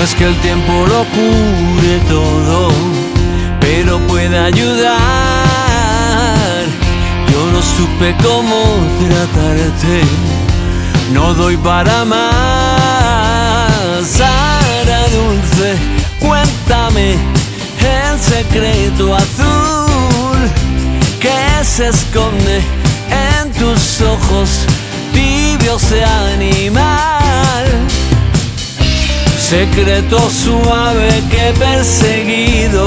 No es que el tiempo lo cure todo, pero puede ayudar. Yo no supe cómo tratarte, no doy para más. Sara dulce, cuéntame el secreto azul que se esconde en tus ojos, tibio ese animal. Secreto suave que he perseguido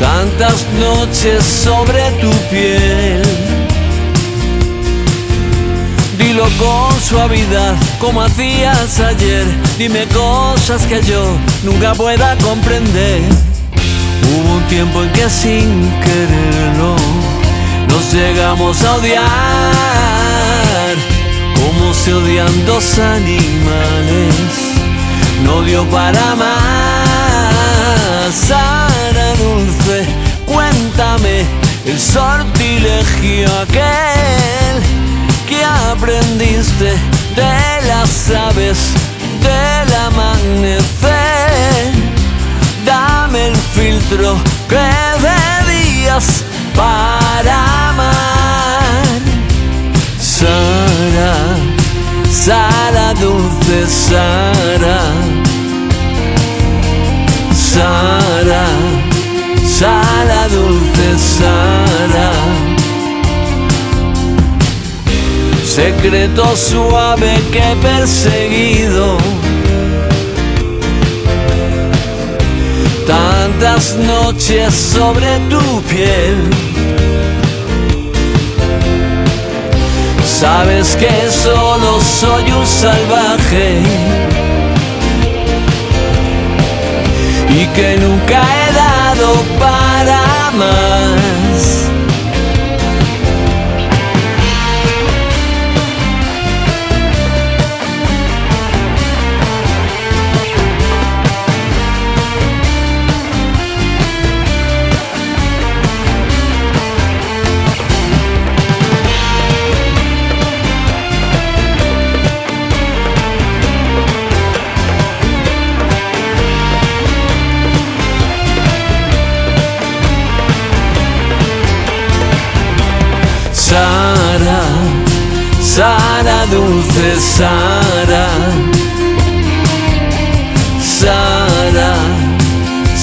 tantas noches sobre tu piel. Dilo con suavidad como hacías ayer, dime cosas que yo nunca pueda comprender. Hubo un tiempo en que sin quererlo nos llegamos a odiar, como se odian dos animales, no dio para más. Sara dulce, cuéntame el sortilegio aquel que aprendiste de las aves del amanecer. Dame el filtro que debías para amar. Sara, Sara dulce, Sara, Sara, Sara dulce, Sara. Secreto suave que he perseguido tantas noches sobre tu piel. Sabes que solo soy un salvaje y que nunca he dado para más. Sara, Sara dulce, Sara, Sara,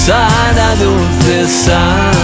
Sara dulce, Sara.